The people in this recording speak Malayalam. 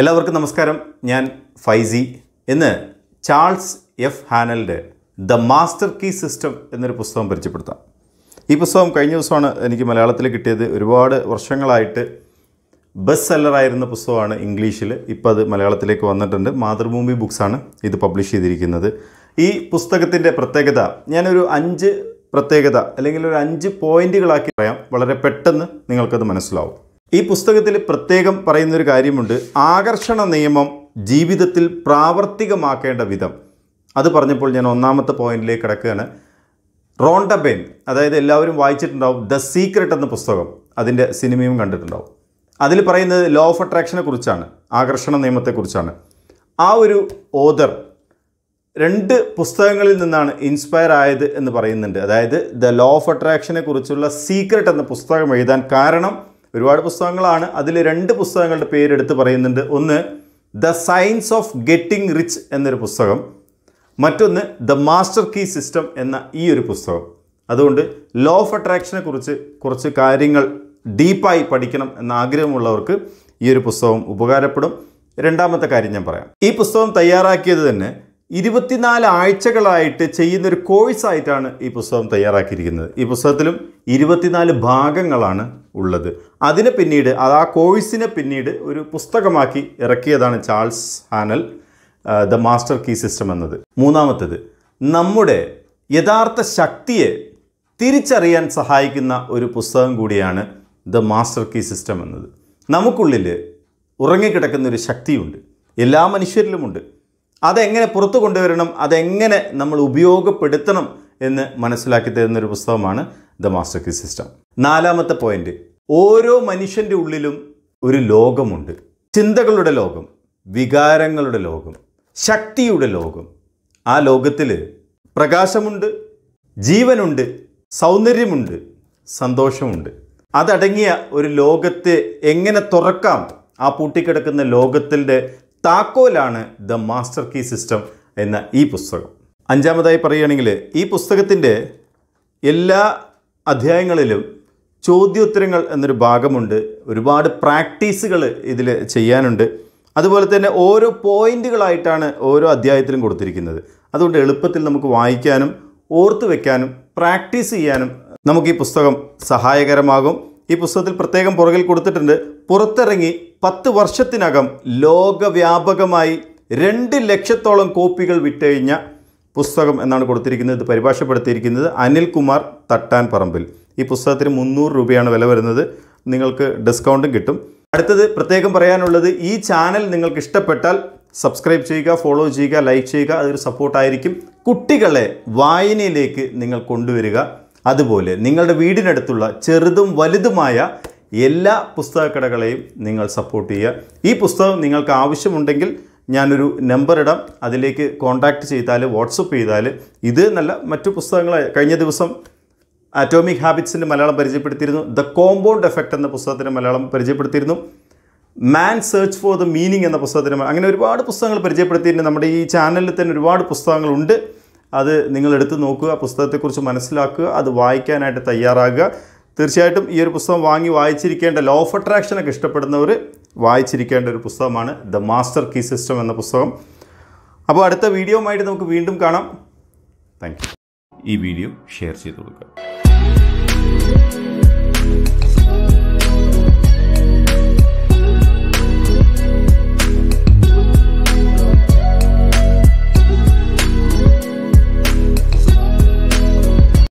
എല്ലാവർക്കും നമസ്കാരം. ഞാൻ ഫൈസി. ഇന്ന് ചാൾസ് എഫ് ഹാനലിൻ്റെ ദ മാസ്റ്റർ കീ സിസ്റ്റം എന്നൊരു പുസ്തകം പരിചയപ്പെടുത്താം. ഈ പുസ്തകം കഴിഞ്ഞ ദിവസമാണ് എനിക്ക് മലയാളത്തിൽ കിട്ടിയത്. ഒരുപാട് വർഷങ്ങളായിട്ട് ബെസ്റ്റ് സെല്ലറായിരുന്ന പുസ്തകമാണ് ഇംഗ്ലീഷിൽ. ഇപ്പോൾ അത് മലയാളത്തിലേക്ക് വന്നിട്ടുണ്ട്. മാതൃഭൂമി ബുക്സാണ് ഇത് പബ്ലിഷ് ചെയ്തിരിക്കുന്നത്. ഈ പുസ്തകത്തിൻ്റെ പ്രത്യേകത ഞാനൊരു 5 പോയിൻറ്റുകളാക്കി പറയാം. വളരെ പെട്ടെന്ന് നിങ്ങൾക്കത് മനസ്സിലാവും. ഈ പുസ്തകത്തിൽ പ്രത്യേകം പറയുന്നൊരു കാര്യമുണ്ട്. ആകർഷണ നിയമം ജീവിതത്തിൽ പ്രാവർത്തികമാക്കേണ്ട വിധം. അത് പറഞ്ഞപ്പോൾ ഞാൻ 1ാമത്തെ പോയിന്റിലേക്ക് കിടക്കുകയാണ്. റോണ്ടബെൻ, അതായത് എല്ലാവരും വായിച്ചിട്ടുണ്ടാവും ദ സീക്രറ്റ് എന്ന പുസ്തകം, അതിൻ്റെ സിനിമയും കണ്ടിട്ടുണ്ടാവും. അതിൽ പറയുന്നത് ലോ ഓഫ് അട്രാക്ഷനെ കുറിച്ചാണ്, ആകർഷണ നിയമത്തെക്കുറിച്ചാണ്. ആ ഒരു ഓദർ 2 പുസ്തകങ്ങളിൽ നിന്നാണ് ഇൻസ്പയർ ആയത് എന്ന് പറയുന്നുണ്ട്. അതായത് ദ ലോ ഓഫ് അട്രാക്ഷനെ കുറിച്ചുള്ള സീക്രറ്റ് എന്ന പുസ്തകം എഴുതാൻ കാരണം ഒരുപാട് പുസ്തകങ്ങളാണ്. അതിൽ 2 പുസ്തകങ്ങളുടെ പേരെടുത്ത് പറയുന്നുണ്ട്. ഒന്ന് the science of getting rich എന്നൊരു പുസ്തകം, മറ്റൊന്ന് ദ മാസ്റ്റർ കീ സിസ്റ്റം എന്ന ഈ ഒരു പുസ്തകം. അതുകൊണ്ട് ലോ ഓഫ് അട്രാക്ഷനെ കുറിച്ച് കുറച്ച് കാര്യങ്ങൾ ഡീപ്പായി പഠിക്കണം എന്ന ആഗ്രഹമുള്ളവർക്ക് ഈ ഒരു പുസ്തകം ഉപകാരപ്പെടും. 2ാമത്തെ കാര്യം ഞാൻ പറയാം. ഈ പുസ്തകം തയ്യാറാക്കിയത് തന്നെ 24 ആഴ്ചകളായിട്ട് ചെയ്യുന്നൊരു കോഴ്സായിട്ടാണ് ഈ പുസ്തകം തയ്യാറാക്കിയിരിക്കുന്നത്. ഈ പുസ്തകത്തിലും 24 ഭാഗങ്ങളാണ് ഉള്ളത്. അതിനെ പിന്നീട് ആ കോഴ്സിനെ പിന്നീട് ഒരു പുസ്തകമാക്കി ഇറക്കിയതാണ് Charles Haanel the master key system എന്നത്. 3ാമത്തേത് നമ്മുടെ യഥാർത്ഥ ശക്തിയെ തിരിച്ചറിയാൻ സഹായിക്കുന്ന ഒരു പുസ്തകം കൂടിയാണ് ദ മാസ്റ്റർ കീ സിസ്റ്റം എന്നത്. നമുക്കുള്ളിൽ ഉറങ്ങിക്കിടക്കുന്നൊരു ശക്തിയുണ്ട്, എല്ലാ മനുഷ്യരിലുമുണ്ട്. അതെങ്ങനെ പുറത്തു കൊണ്ടുവരണം, അതെങ്ങനെ നമ്മൾ ഉപയോഗപ്പെടുത്തണം എന്ന് മനസ്സിലാക്കി തരുന്നൊരു പുസ്തകമാണ് ദ മാസ്റ്റർ കീ സിസ്റ്റം. 4ാമത്തെ പോയിന്റ്, ഓരോ മനുഷ്യൻ്റെ ഉള്ളിലും ഒരു ലോകമുണ്ട്. ചിന്തകളുടെ ലോകം, വികാരങ്ങളുടെ ലോകം, ശക്തിയുടെ ലോകം. ആ ലോകത്തിൽ പ്രകാശമുണ്ട്, ജീവനുണ്ട്, സൗന്ദര്യമുണ്ട്, സന്തോഷമുണ്ട്. അതടങ്ങിയ ഒരു ലോകത്തെ എങ്ങനെ തുറക്കാം, ആ പൂട്ടിക്കിടക്കുന്ന ലോകത്തിൻ്റെ താക്കോലാണ് ദ മാസ്റ്റർ കീ സിസ്റ്റം എന്ന ഈ പുസ്തകം. 5ാമതായി പറയുകയാണെങ്കിൽ ഈ പുസ്തകത്തിൻ്റെ എല്ലാ അധ്യായങ്ങളിലും ചോദ്യോത്തരങ്ങൾ എന്നൊരു ഭാഗമുണ്ട്. ഒരുപാട് പ്രാക്ടീസുകൾ ഇതിൽ ചെയ്യാനുണ്ട്. അതുപോലെ തന്നെ ഓരോ പോയിൻറ്റുകളായിട്ടാണ് ഓരോ അധ്യായത്തിലും കൊടുത്തിരിക്കുന്നത്. അതുകൊണ്ട് എളുപ്പത്തിൽ നമുക്ക് വായിക്കാനും ഓർത്ത് വയ്ക്കാനും പ്രാക്ടീസ് ചെയ്യാനും നമുക്ക് ഈ പുസ്തകം സഹായകരമാകും. ഈ പുസ്തകത്തിൽ പ്രത്യേകം പുറകിൽ കൊടുത്തിട്ടുണ്ട്, പുറത്തിറങ്ങി 10 വർഷത്തിനകം ലോകവ്യാപകമായി 2 ലക്ഷത്തോളം കോപ്പികൾ വിറ്റഴിഞ്ഞ പുസ്തകം എന്നാണ് കൊടുത്തിരിക്കുന്നത്. ഇത് പരിഭാഷപ്പെടുത്തിയിരിക്കുന്നത് അനിൽകുമാർ തട്ടാൻ പറമ്പിൽ. ഈ പുസ്തകത്തിന് ₹300 വില വരുന്നത്. നിങ്ങൾക്ക് ഡിസ്കൗണ്ടും കിട്ടും. അടുത്തത് പ്രത്യേകം പറയാനുള്ളത്, ഈ ചാനൽ നിങ്ങൾക്ക് ഇഷ്ടപ്പെട്ടാൽ സബ്സ്ക്രൈബ് ചെയ്യുക, ഫോളോ ചെയ്യുക, ലൈക്ക് ചെയ്യുക. അതൊരു സപ്പോർട്ടായിരിക്കും. കുട്ടികളെ വായനയിലേക്ക് നിങ്ങൾ കൊണ്ടുവരിക. അതുപോലെ നിങ്ങളുടെ വീടിനടുത്തുള്ള ചെറുതും വലുതുമായ എല്ലാ പുസ്തകക്കടകളെയും നിങ്ങൾ സപ്പോർട്ട് ചെയ്യുക. ഈ പുസ്തകം നിങ്ങൾക്ക് ആവശ്യമുണ്ടെങ്കിൽ ഞാനൊരു നമ്പർ ഇടാം. അതിലേക്ക് കോൺടാക്റ്റ് ചെയ്താൽ, വാട്സപ്പ് ചെയ്താൽ, ഇത് നല്ല മറ്റു പുസ്തകങ്ങൾ കഴിഞ്ഞ ദിവസം അറ്റോമിക് ഹാബിറ്റ്സിൻ്റെ മലയാളം പരിചയപ്പെടുത്തിയിരുന്നു. ദ കോമ്പൗണ്ട് എഫക്റ്റ് എന്ന പുസ്തകത്തിൻ്റെ മലയാളം പരിചയപ്പെടുത്തിയിരുന്നു. Man search for the meaning എന്ന പുസ്തകത്തിൻ്റെ, അങ്ങനെ ഒരുപാട് പുസ്തകങ്ങൾ പരിചയപ്പെടുത്തിയിട്ടുണ്ട്. നമ്മുടെ ഈ ചാനലിൽ തന്നെ ഒരുപാട് പുസ്തകങ്ങളുണ്ട്. അത് നിങ്ങളെടുത്ത് നോക്കുക, പുസ്തകത്തെക്കുറിച്ച് മനസ്സിലാക്കുക, അത് വായിക്കാനായിട്ട് തയ്യാറാകുക. തീർച്ചയായിട്ടും ഈ ഒരു പുസ്തകം വായിച്ചിരിക്കേണ്ട, ലോ ഓഫ് അട്രാക്ഷനൊക്കെ ഇഷ്ടപ്പെടുന്നവർ വായിച്ചിരിക്കേണ്ട ഒരു പുസ്തകമാണ് ദ മാസ്റ്റർ കീ സിസ്റ്റം എന്ന പുസ്തകം. അപ്പോൾ അടുത്ത വീഡിയോയുമായിട്ട് നമുക്ക് വീണ്ടും കാണാം. Thank you. ഈ വീഡിയോ ഷെയർ ചെയ്ത് കൊടുക്കുക.